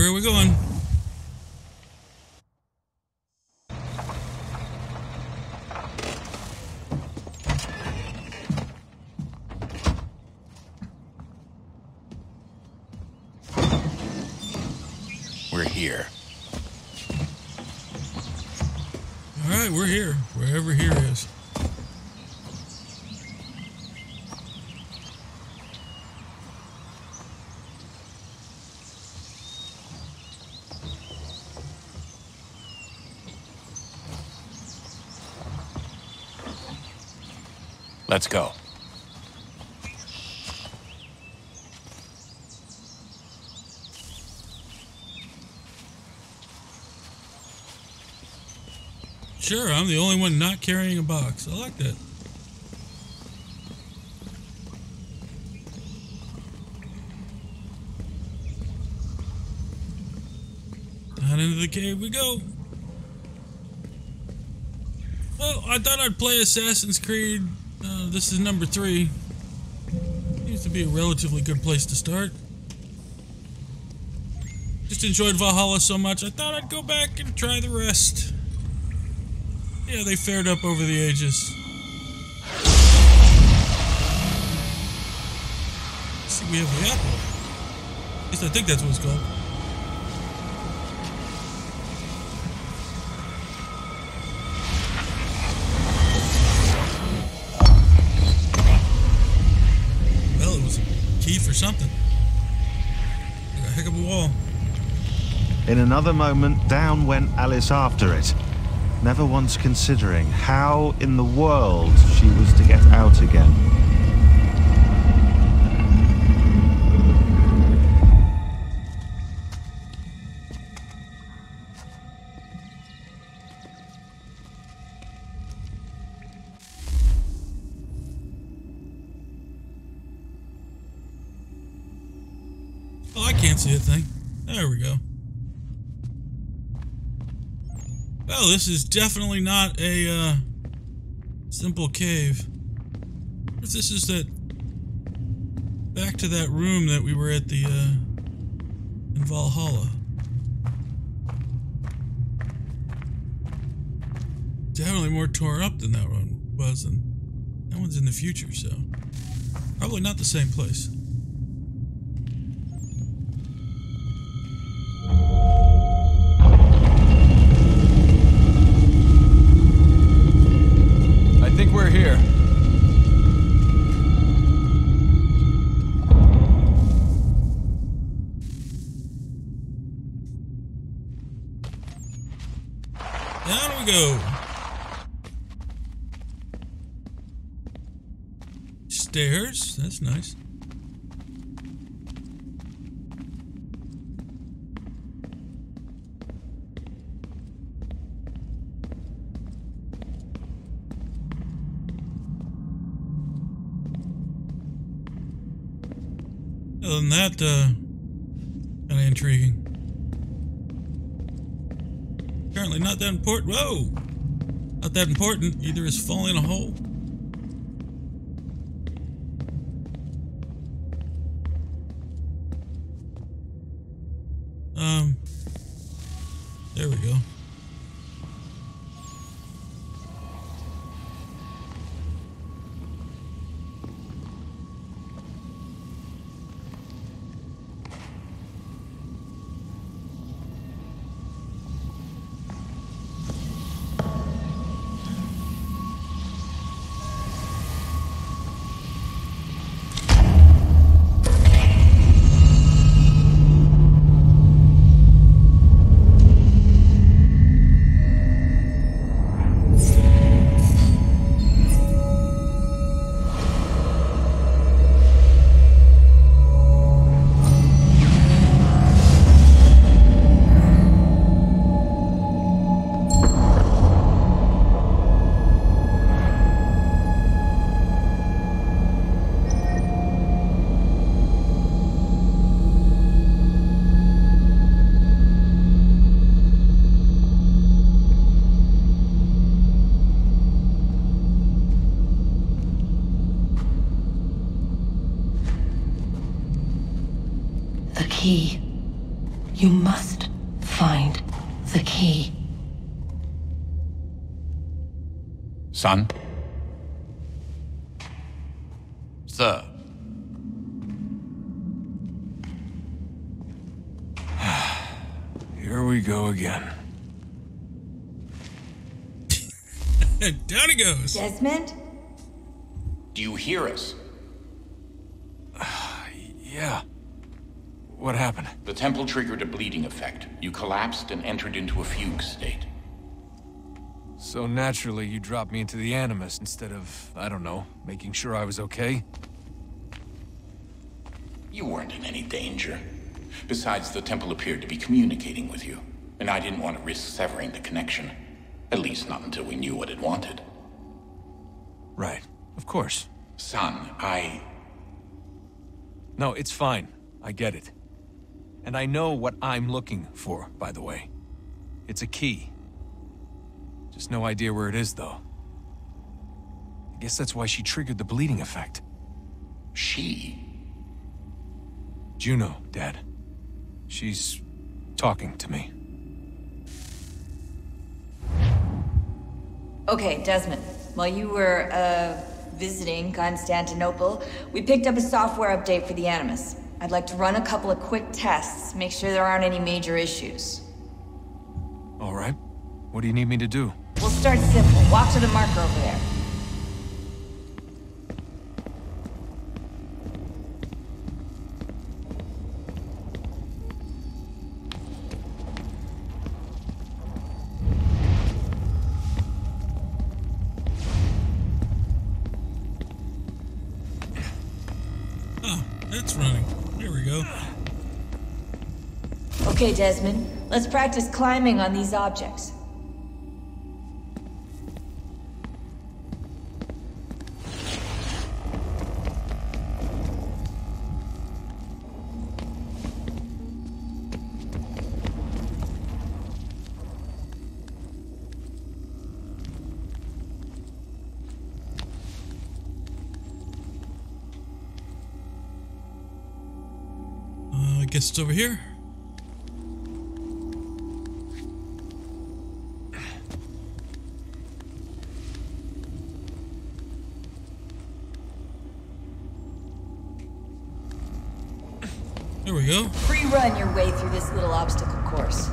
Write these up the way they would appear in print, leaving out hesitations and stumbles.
where are we going? We're here. All right, we're here. Wherever here is. Let's go. Sure, I'm the only one not carrying a box. I like that. Down into the cave we go. Oh, I thought I'd play Assassin's Creed. This is number 3. Seems to be a relatively good place to start. Just enjoyed Valhalla so much, I thought I'd go back and try the rest. Yeah, they fared up over the ages. Let's see, we have the apple. At least I think that's what it's called. Well, it was a key for something. Like a heck of a wall. In another moment, down went Alice after it. Never once considering how in the world she was to get out again. Oh, I can't see a thing. There we go. Well, this is definitely not a simple cave. This is that back to that room that we were at the in Valhalla. Definitely more torn up than that one was, and that one's in the future, so probably not the same place. Stairs, that's nice. Other than that, kinda intriguing. Apparently not that important. Whoa! Not that important. Either is falling in a hole. There we go. You must find the key. Son? Sir. Here we go again. Down he goes. Desmond? Do you hear us? Yeah. What happened? The temple triggered a bleeding effect. You collapsed and entered into a fugue state. So naturally, you dropped me into the Animus instead of, I don't know, making sure I was okay? You weren't in any danger. Besides, the temple appeared to be communicating with you, and I didn't want to risk severing the connection. At least not until we knew what it wanted. Right. Of course. Son, I... No, it's fine. I get it. And I know what I'm looking for, by the way. It's a key. Just no idea where it is, though. I guess that's why she triggered the bleeding effect. She? Juno, Dad. She's talking to me. Okay, Desmond. While you were, visiting Constantinople, we picked up a software update for the Animus. I'd like to run a couple of quick tests, make sure there aren't any major issues. All right. What do you need me to do? We'll start simple. Walk to the marker over there. Okay, Desmond. Let's practice climbing on these objects. I guess it's over here. There we go. Free run your way through this little obstacle course.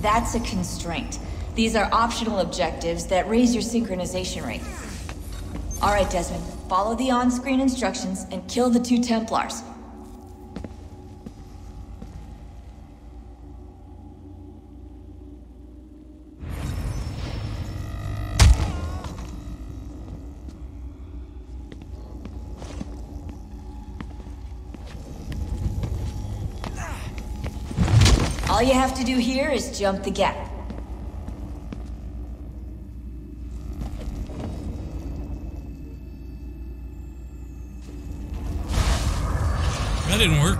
That's a constraint. These are optional objectives that raise your synchronization rate. All right, Desmond. Follow the on-screen instructions and kill the two Templars. All you have to do here is jump the gap. That didn't work.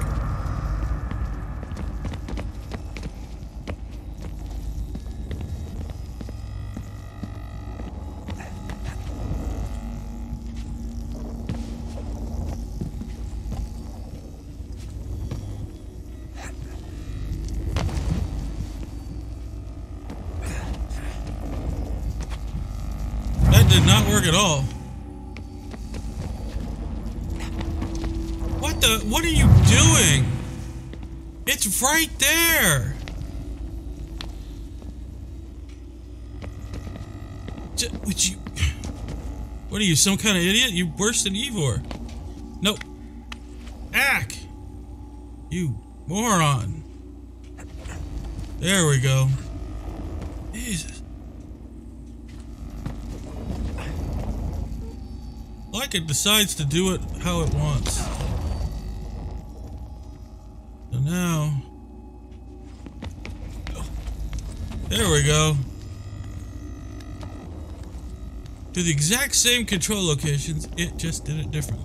That did not work at all. What are you doing? It's right there. What are you, some kind of idiot? You're worse than Eivor. Nope. Ack. You moron. There we go. Jesus. Like it decides to do it how it wants. No. There we go. Do the exact same control locations, it just did it different.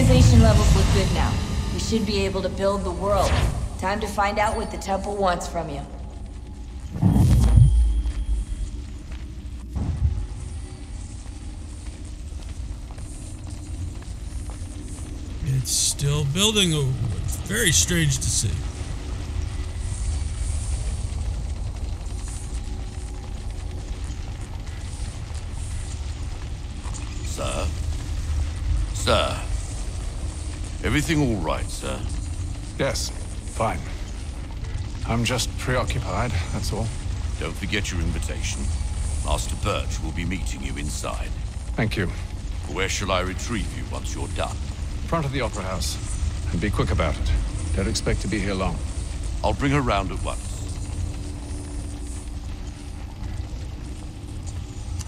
organization levels look good now. We should be able to build the world. Time to find out what the temple wants from you. It's still building. Oh, it's very strange to see. Sir? Sir? Everything all right, sir? Yes, fine. I'm just preoccupied, that's all. Don't forget your invitation. Master Birch will be meeting you inside. Thank you. Where shall I retrieve you once you're done? In front of the Opera House. And be quick about it. Don't expect to be here long. I'll bring her round at once.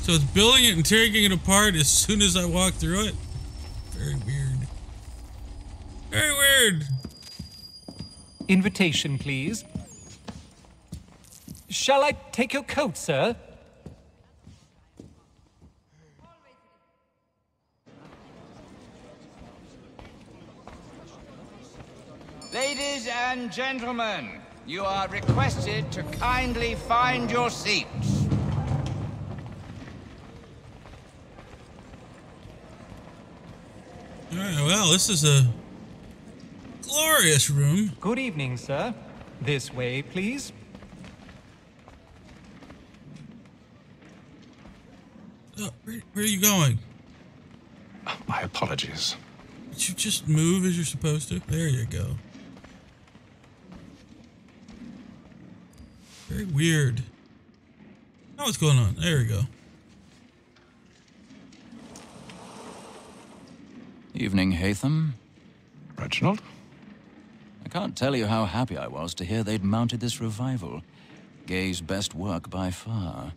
So it's building it and tearing it apart as soon as I walk through it. Very weird. Very weird. Invitation, please. Shall I take your coat, sir? Ladies and gentlemen, you are requested to kindly find your seats. All right, well, this is a glorious room. Good evening, sir. This way, please. Oh, where are you going? My apologies. Did you just move as you're supposed to? There you go. Very weird. Now what's going on? There we go. Evening, Haytham. Reginald? I can't tell you how happy I was to hear they'd mounted this revival. Gay's best work by far.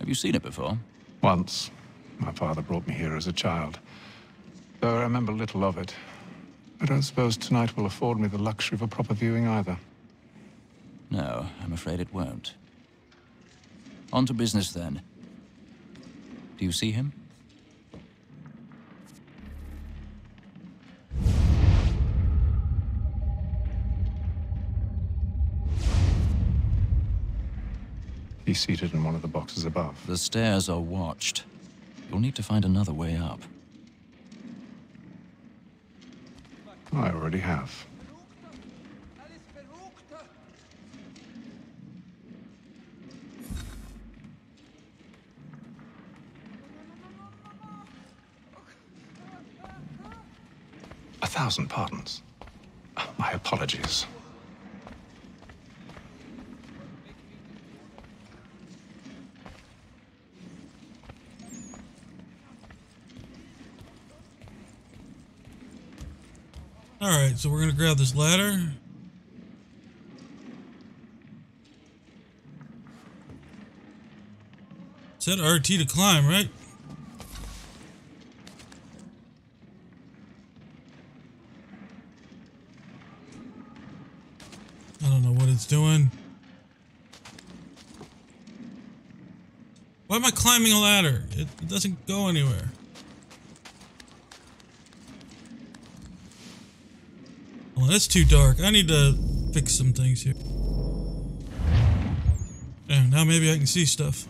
Have you seen it before? Once. My father brought me here as a child. Though I remember little of it. I don't suppose tonight will afford me the luxury of a proper viewing either. No, I'm afraid it won't. On to business then. Do you see him? He's seated in one of the boxes above. The stairs are watched. You'll need to find another way up. I already have. A thousand pardons. My apologies. All right, so we're gonna grab this ladder. Set RT to climb, right? I don't know what it's doing. Why am I climbing a ladder? It doesn't go anywhere. That's too dark. I need to fix some things here. Yeah, now maybe I can see stuff.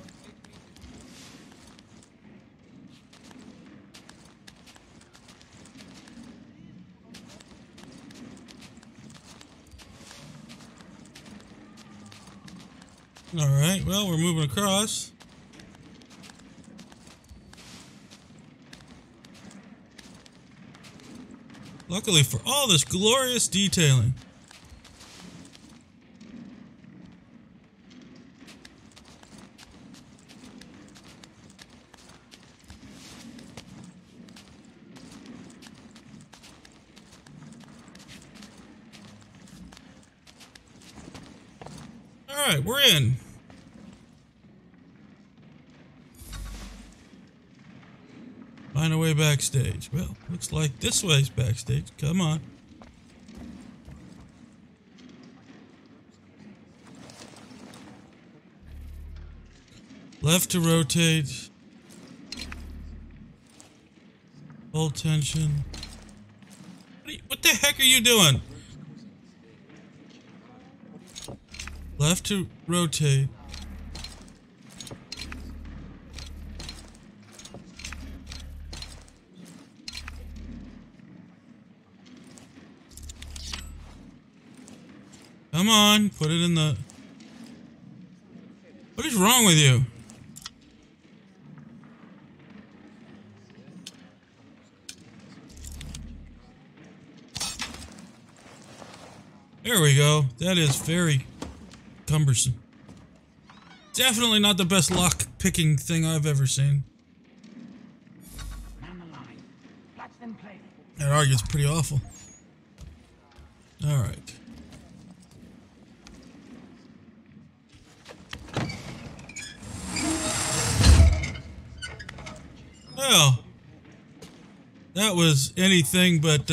All right, well, we're moving across. Luckily for all this glorious detailing. All right, we're in. Find a way backstage. Well, looks like this way's backstage. Come on. Left to rotate. Full tension. What the heck are you doing? Left to rotate. Come on, put it in the... What is wrong with you? There we go. That is very cumbersome. Definitely not the best lock picking thing I've ever seen. That argument's pretty awful. Alright. Well, that was anything but, what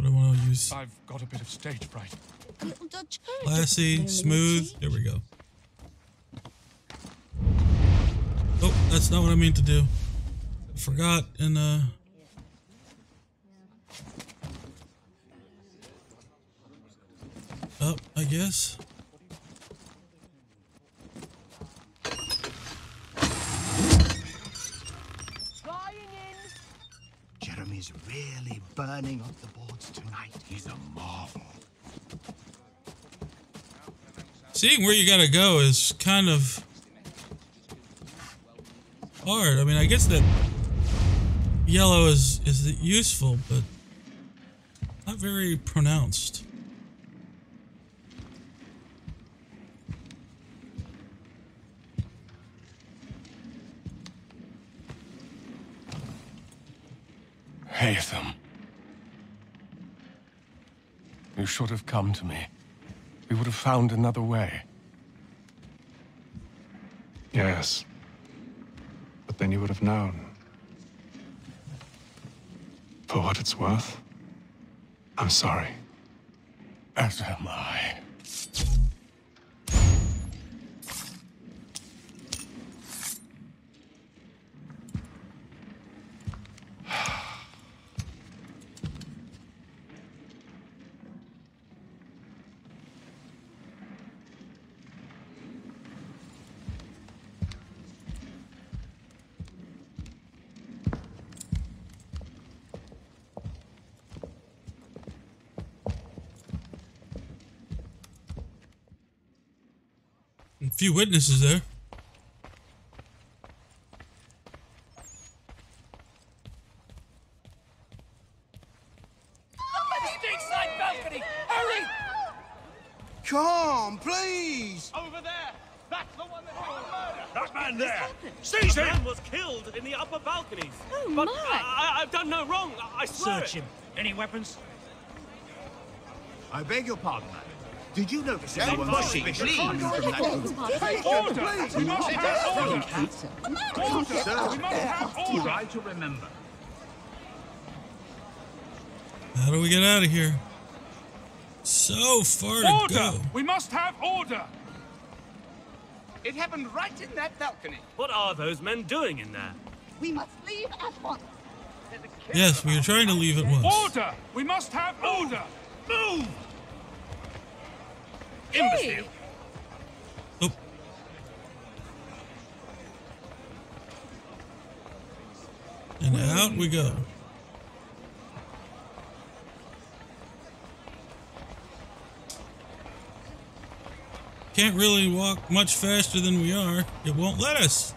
do I want to use? I've got a bit of stage fright. Classy, smooth, there we go. Oh, that's not what I meant to do. I forgot and, up, I guess. He's really burning up the boards tonight. He's a marvel. Seeing where you gotta go is kind of hard. I mean, I guess that yellow is useful, but not very pronounced. Haytham, you should have come to me. We would have found another way. Yes, but then you would have known. For what it's worth, I'm sorry. As am I. Few witnesses there. Side balcony. Hurry! Come, please. Over there. That's the one that murdered. That man there. Seize him. Man was killed in the upper balconies. Oh but my! I've done no wrong. I swear. Search him. Any weapons? I beg your pardon, man. Did you notice anyone suspicious coming from that room? Order! We must have order! Sir, we must have order! Try to remember. How do we get out of here? So far to go. Order! We must have order! It happened right in that balcony. What are those men doing in there? We must leave at once. Yes, we are trying to leave at once. Order! We must have order! Move! Hey. Oh. And out we go. Can't really walk much faster than we are. It won't let us.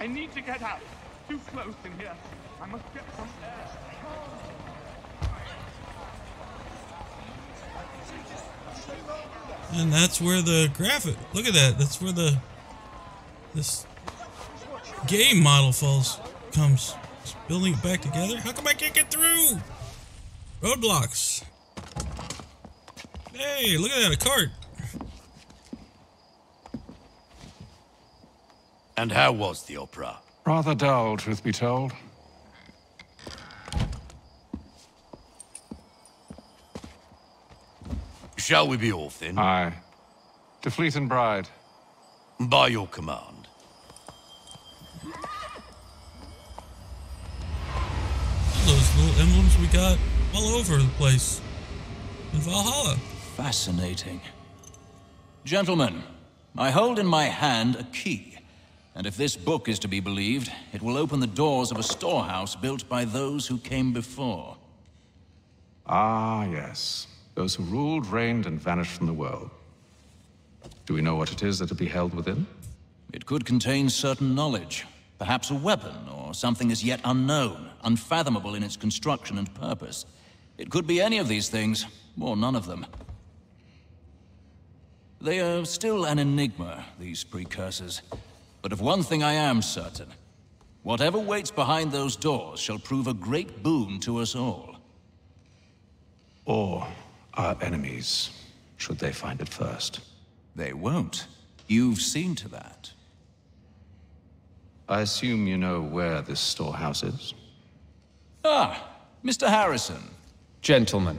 I need to get out. Too close in here. I must get some air. And that's where the graphic, look at that, that's where the, this game model comes. Just building it back together. How come I can't get through? Roadblocks. Hey, look at that, a cart. And how was the opera? Rather dull, truth be told. Shall we be off, then? Aye. To Fleet and Bride. By your command. little emblems we got all over the place in Valhalla. Fascinating. Gentlemen, I hold in my hand a key, and if this book is to be believed, it will open the doors of a storehouse built by those who came before. Ah, yes. Those who ruled, reigned, and vanished from the world. Do we know what it is that will be held within? It could contain certain knowledge, perhaps a weapon, or something as yet unknown, unfathomable in its construction and purpose. It could be any of these things, or none of them. They are still an enigma, these precursors. But of one thing I am certain. Whatever waits behind those doors shall prove a great boon to us all. Or our enemies, should they find it first. They won't. You've seen to that. I assume you know where this storehouse is? Ah, Mr. Harrison. Gentlemen.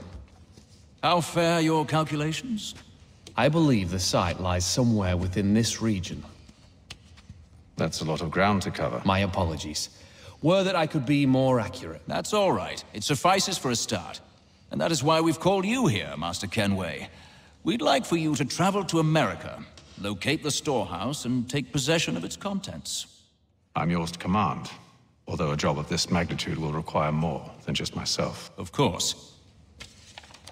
How fare your calculations? I believe the site lies somewhere within this region. That's a lot of ground to cover. My apologies. Were that I could be more accurate. That's all right. It suffices for a start. And that is why we've called you here, Master Kenway. We'd like for you to travel to America, locate the storehouse, and take possession of its contents. I'm yours to command, although a job of this magnitude will require more than just myself. Of course.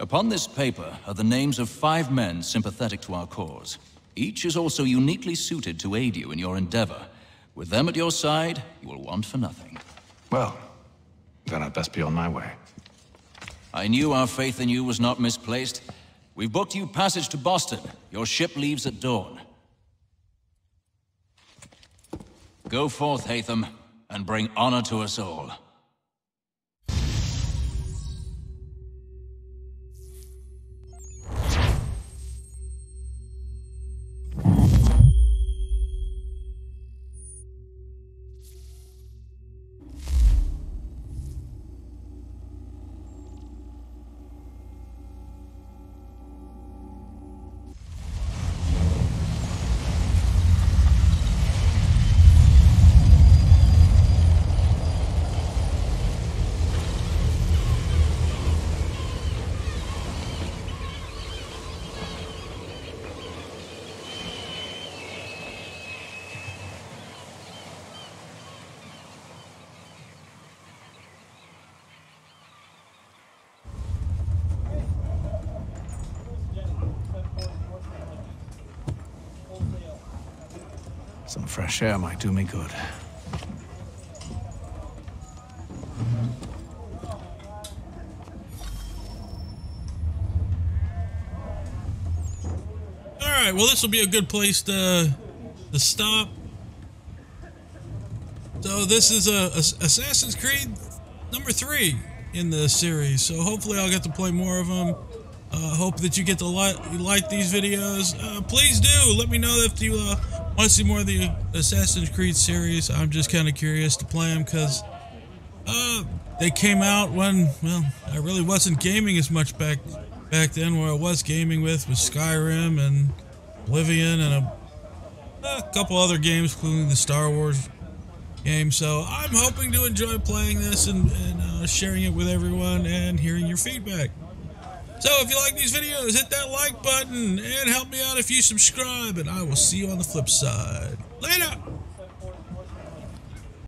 Upon this paper are the names of 5 men sympathetic to our cause. Each is also uniquely suited to aid you in your endeavor. With them at your side, you will want for nothing. Well, then I'd best be on my way. I knew our faith in you was not misplaced. We've booked you passage to Boston. Your ship leaves at dawn. Go forth, Haytham, and bring honor to us all. Some fresh air might do me good. Alright, well, this will be a good place to stop. So this is Assassin's Creed number 3 in the series, so hopefully I'll get to play more of them. Hope that you get to like these videos. Please do let me know if you want to see more of the Assassin's Creed series. I'm just kind of curious to play them because they came out when, well, I really wasn't gaming as much back then. Where I was gaming was Skyrim and Oblivion and a couple other games, including the Star Wars game. So I'm hoping to enjoy playing this and sharing it with everyone and hearing your feedback. So if you like these videos, hit that like button and help me out if you subscribe, and I will see you on the flip side. Later!